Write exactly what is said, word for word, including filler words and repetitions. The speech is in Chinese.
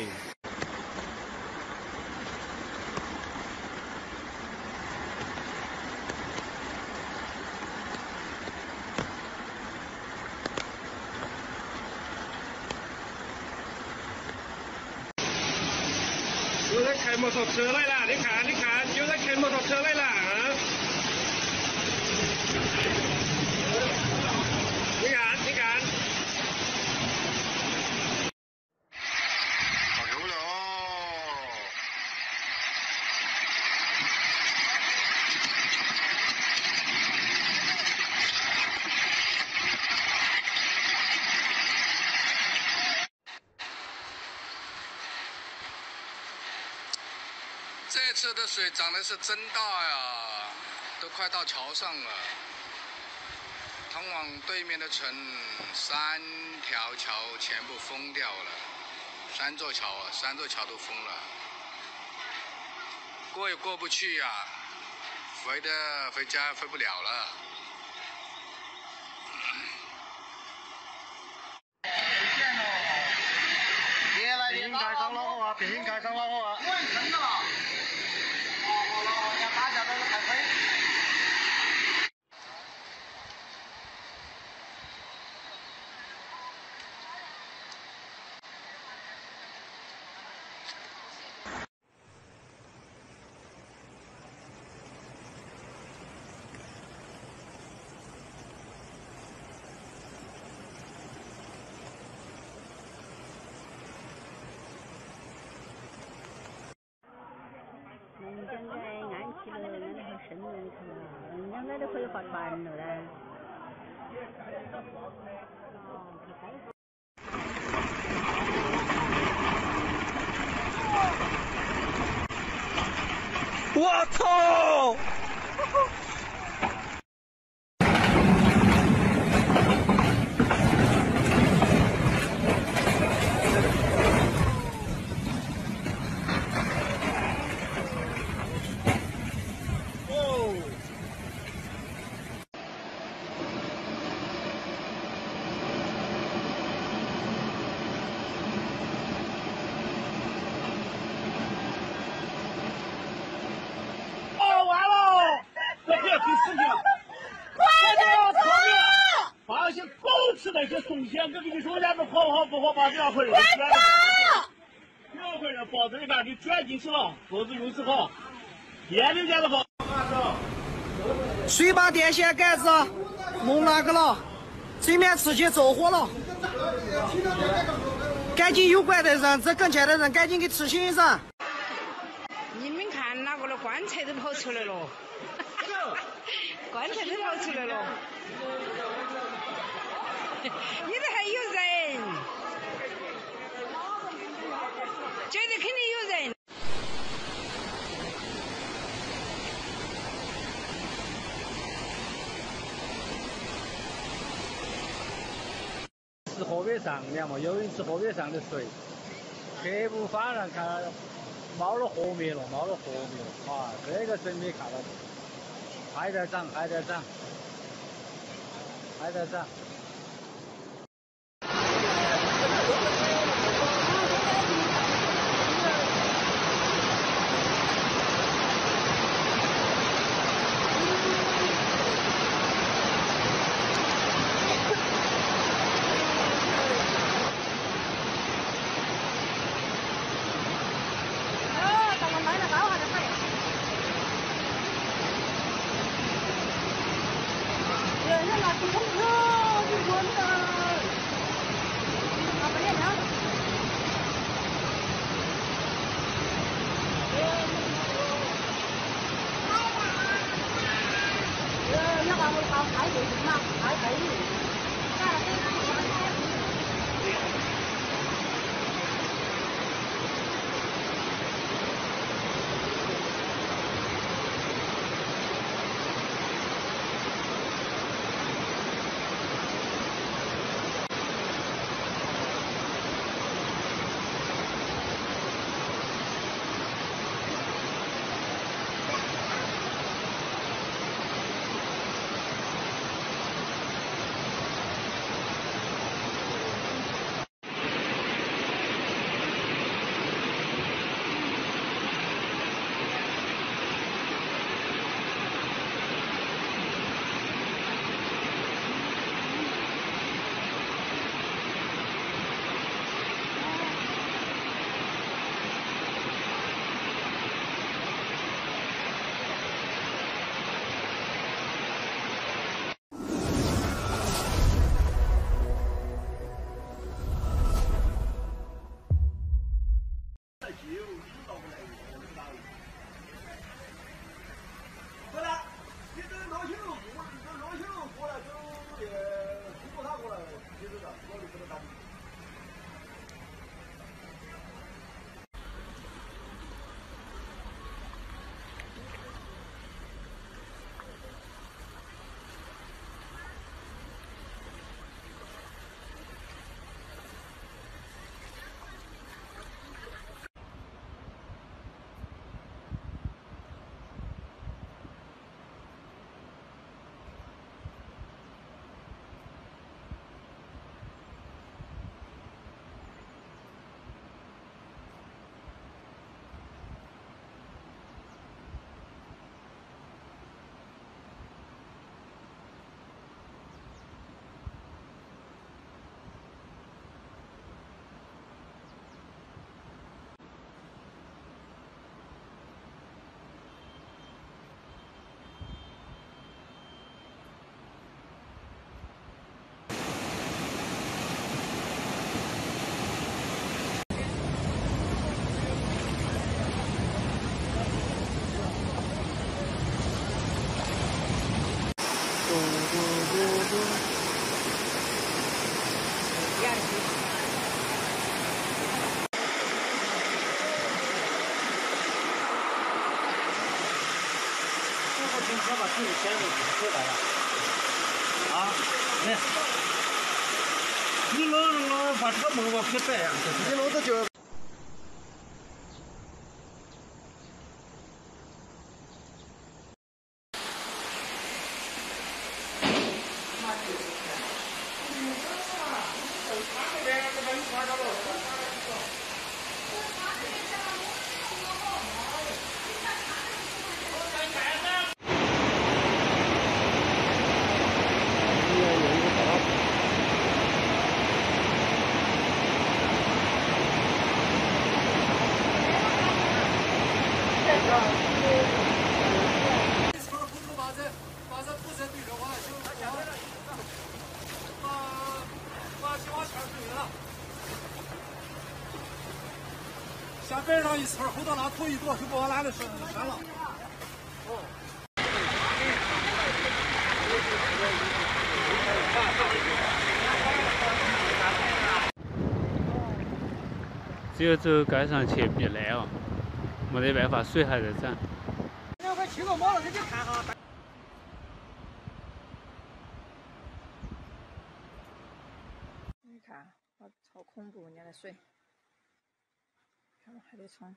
thing. You like him or something like that? You can't, you can't. You like him or something like that, huh? 这次的水涨得是真大呀，都快到桥上了。通往对面的城，三条桥全部封掉了，三座桥啊，三座桥都封了，过也过不去呀、啊，回的回家回不了了。北京开上了后啊，北京开上了后啊。 那可以发班了嘞。我操！那些东西，我跟你说，咱们好好不好把两块人，两块人包子里边给卷进去了，包子如此好，眼睛见得好。谁把电线杆子弄那个了？对面出去着火了，赶紧有关的人，这跟前的人赶紧给提醒一声。你们看哪个的棺材都跑出来了，棺材都跑出来了。你这还有人，这里肯定有人。是河北上的嘛？由于是河北上的水，黑部发上看冒了河面了，冒了河面了啊！这个真没看到，还在涨，还在涨，还在涨。停车把自己先给退来了。啊，来，你老老把车门往偏摆呀，你老子就。 下边上一村，后头那头一过，就把我拉的山山了。哦。只有走街上去避雷哦，没得办法，水还在涨。那快骑个马了，给你看哈。 好恐怖，人家的水，看我还得冲。